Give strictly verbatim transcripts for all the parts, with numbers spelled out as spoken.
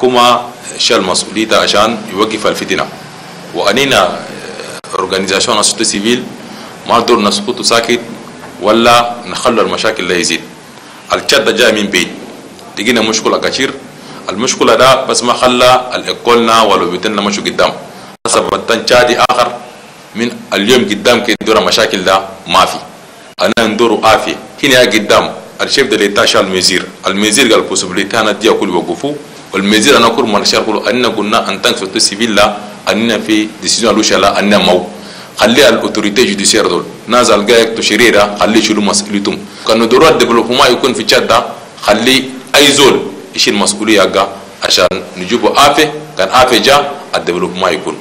الحكومة شال مسؤوليتها عشان يوقف الفتنة، وأننا أورجانيزيشن السوسيتي سيفيل ما دور نسكت ساكت ولا نخلو المشاكل لا يزيد. الشدة جاي من بيت، تجينا مشكلة كثير. المشكلة ده بس ما خلى الإقلنا ولو بيتنا مشوا قدام. سببتان شادي آخر من اليوم قدام كدورة مشاكل ده ما في. أنا ندور عافية هنا قدام. الشيف ده اللي تاشا المزير، المزير قال possibility أنا دي أقول وقفوا. والمزير أنا أقول ما نشار كله أننا قلنا أن تانك في التسيبيل لا أننا في decision لوش لا أننا مو. خلي الأوتوريتي جوديسير دول ناس الجايك تشريرة خلي يشيلوا مسؤوليتهم. كانوا دورات دبلومة يكون في شدة خلي أي زول يشيل مسؤولية جا عشان نجيبوا عافية كان عافية جا الدبلومة يكون.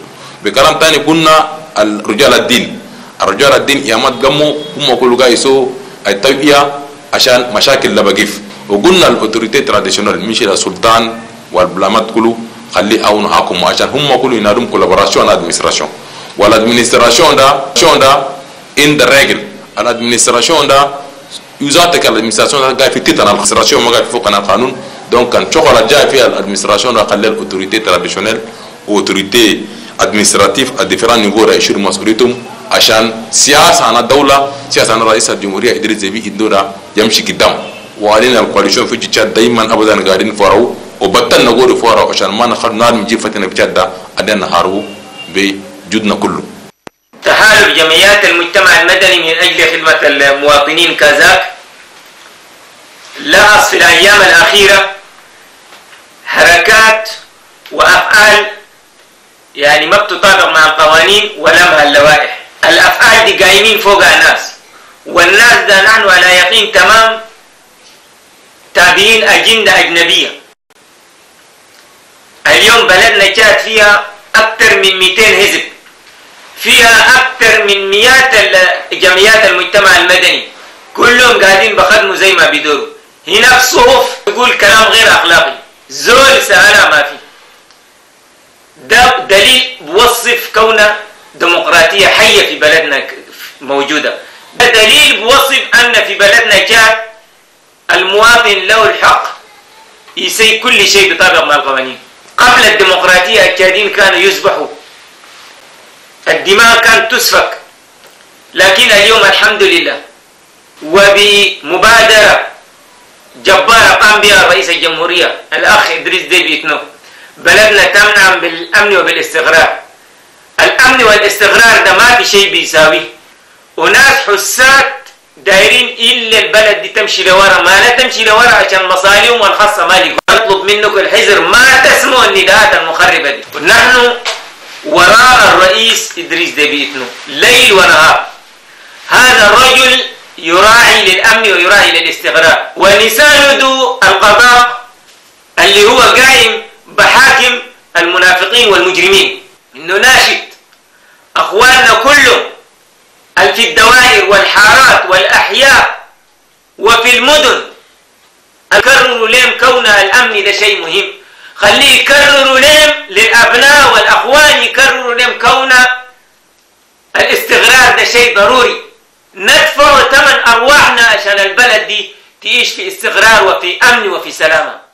بكلام تاني قلنا الرجال الدين، الرجال الدين يا مات جمو هم كل جايسوا التوقيع عشان مشاكل لا بقيف. وقلنا الأوتوريتي تراديشنال مش السلطان والبلامات كله خلي أو نحكم عشان هم كله ينادون كولابوراسيون أدمينستراسيون. والادمينستراسيون ده شون ده ان ذا ريجل الادمينستراسيون ده يزاتك الادمينستراسيون ده جاي في تيت الادمينستراسيون ما جاي فوق القانون. دونك كان شغل جاي في الادمينستراسيون ده خلى الاوتوريتي تراديشنال اوتوريتي ادمينستراتيف الديفران نيفو يشيلوا مسؤوليتهم عشان سياسه عن الدوله سياسه عن رئيس الجمهوريه ادريس ديبي الدوله يمشي قدام. وعلينا الكواليشن في تشاد دايما ابدا قاعدين فورو وبطلنا نقول فورو عشان ما نخلنا نجيب فتنه في تشاد ده عندنا نهارو ب جدنا كله. تحالف جمعيات المجتمع المدني من أجل خدمة المواطنين كازاك لاحظ في الأيام الأخيرة حركات وأفعال يعني ما بتطابق مع القوانين ولمها اللوائح. الأفعال دي قايمين فوق الناس، والناس ده نحن على يقين تمام تابعين أجندة أجنبية. اليوم بلدنا جات فيها أكثر من مئتين حزب، فيها أكثر من مئات جمعيات المجتمع المدني كلهم قاعدين بخدموا زي ما بيدوروا. هناك صوف يقول كلام غير أخلاقي، زول سهلة ما في. ده دليل بوصف كونها ديمقراطية حية في بلدنا موجودة. ده دليل بوصف أن في بلدنا جاء المواطن له الحق يسوي كل شيء بطابق مع القوانين. قبل الديمقراطية الجادين كانوا يذبحوا، الدماء كانت تسفك، لكن اليوم الحمد لله وبمبادرة جبارة قام بها رئيس الجمهورية الأخ إدريس ديبي إتنو بلدنا تمنع بالأمن وبالاستقرار. الأمن والاستقرار ده ما في شيء بيساويه، وناس حسات دايرين إلا البلد دي تمشي لورا ما لا تمشي لورا عشان مصالحهم الخاصة مالك. أطلب منك الحذر، ما تسمعوا النداءات المخربة دي. نحن وراء الرئيس إدريس ديبي إتنو ليل ونهار. هذا الرجل يراعي للأمن ويراعي للاستقرار، ونساند القضاء اللي هو قائم بحاكم المنافقين والمجرمين. نناشد أخواننا كلهم في الدوائر والحارات والأحياء وفي المدن أكرروا لهم كون الأمن ده شيء مهم. خليه يكرروا لهم للأبناء والأخوان، يكرروا لهم كون الاستقرار ده شيء ضروري. ندفع ثمن أرواحنا عشان البلد دي تعيش في استقرار وفي أمن وفي سلامة.